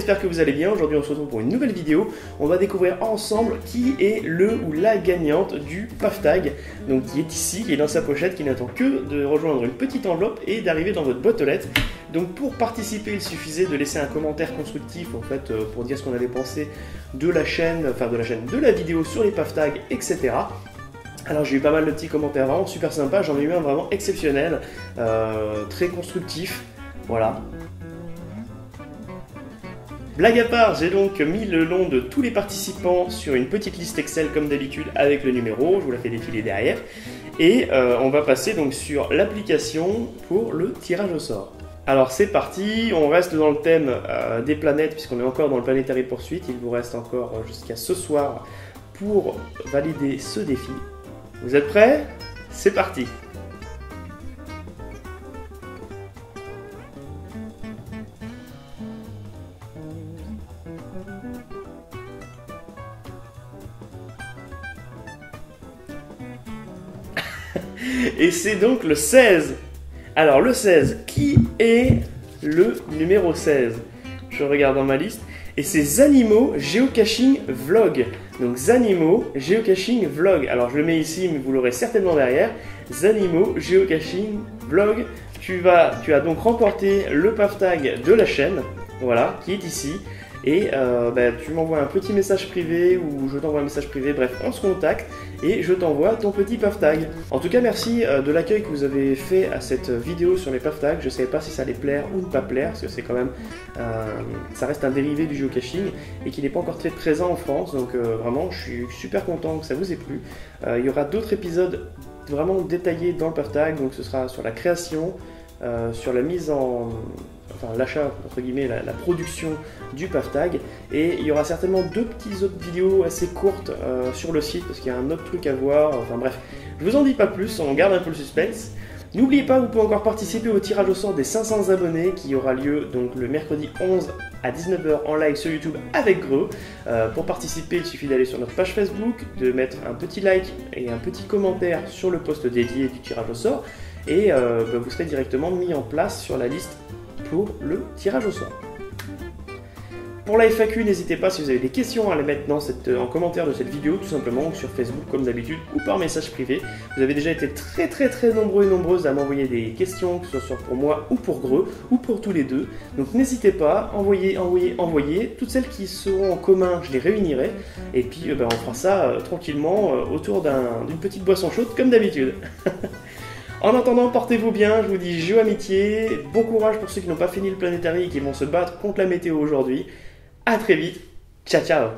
j'espère que vous allez bien. Aujourd'hui on se retrouve pour une nouvelle vidéo. On va découvrir ensemble qui est le ou la gagnante du PAVTAG, donc qui est ici, qui est dans sa pochette, qui n'attend que de rejoindre une petite enveloppe et d'arriver dans votre boîte aux lettres. Donc pour participer, il suffisait de laisser un commentaire constructif en fait pour dire ce qu'on avait pensé de la chaîne, de la vidéo sur les PAVTAG, etc. Alors j'ai eu pas mal de petits commentaires vraiment super sympas, j'en ai eu un vraiment exceptionnel, très constructif, voilà. Blague à part, j'ai donc mis le nom de tous les participants sur une petite liste Excel comme d'habitude avec le numéro, je vous la fais défiler derrière. Et on va passer donc sur l'application pour le tirage au sort. Alors c'est parti, on reste dans le thème des planètes puisqu'on est encore dans le Planetary Pursuit. Il vous reste encore jusqu'à ce soir pour valider ce défi. Vous êtes prêts? C'est parti! Et c'est donc le 16. Alors le 16, qui est le numéro 16? Je regarde dans ma liste. Et c'est Zanimo Geocaching Vlog. Donc Zanimo Geocaching Vlog. Alors je le mets ici, mais vous l'aurez certainement derrière. Zanimo Geocaching Vlog. Tu as donc remporté le PAVTAG de la chaîne. Voilà, qui est ici. Et tu m'envoies un petit message privé ou je t'envoie un message privé, bref on se contacte et je t'envoie ton petit PAVTAG. En tout cas merci de l'accueil que vous avez fait à cette vidéo sur les PAVTAG. Je ne savais pas si ça allait plaire ou ne pas plaire parce que c'est quand même, ça reste un dérivé du geocaching et qu'il n'est pas encore très présent en France, donc vraiment je suis super content que ça vous ait plu. Il y aura d'autres épisodes vraiment détaillés dans le PAVTAG, donc ce sera sur la création, sur la mise en... Enfin, l'achat, entre guillemets, la production du PAVTAG. Et il y aura certainement deux petites autres vidéos assez courtes sur le site, parce qu'il y a un autre truc à voir, enfin bref. Je vous en dis pas plus, on garde un peu le suspense. N'oubliez pas, vous pouvez encore participer au tirage au sort des 500 abonnés, qui aura lieu donc le mercredi 11 à 19 h en live sur YouTube avec Greux. Pour participer, il suffit d'aller sur notre page Facebook, de mettre un petit like et un petit commentaire sur le post dédié du tirage au sort, et vous serez directement mis en place sur la liste pour le tirage au sort. Pour la FAQ, n'hésitez pas si vous avez des questions à les mettre dans en commentaire de cette vidéo, tout simplement, ou sur Facebook comme d'habitude, ou par message privé. Vous avez déjà été très nombreux et nombreuses à m'envoyer des questions, que ce soit pour moi ou pour Greux, ou pour tous les deux. Donc n'hésitez pas, envoyez. Toutes celles qui seront en commun, je les réunirai. Et puis on fera ça tranquillement autour d'une petite boisson chaude comme d'habitude. En attendant, portez-vous bien, je vous dis jeu amitié, bon courage pour ceux qui n'ont pas fini le Planetary et qui vont se battre contre la météo aujourd'hui. A très vite, ciao ciao.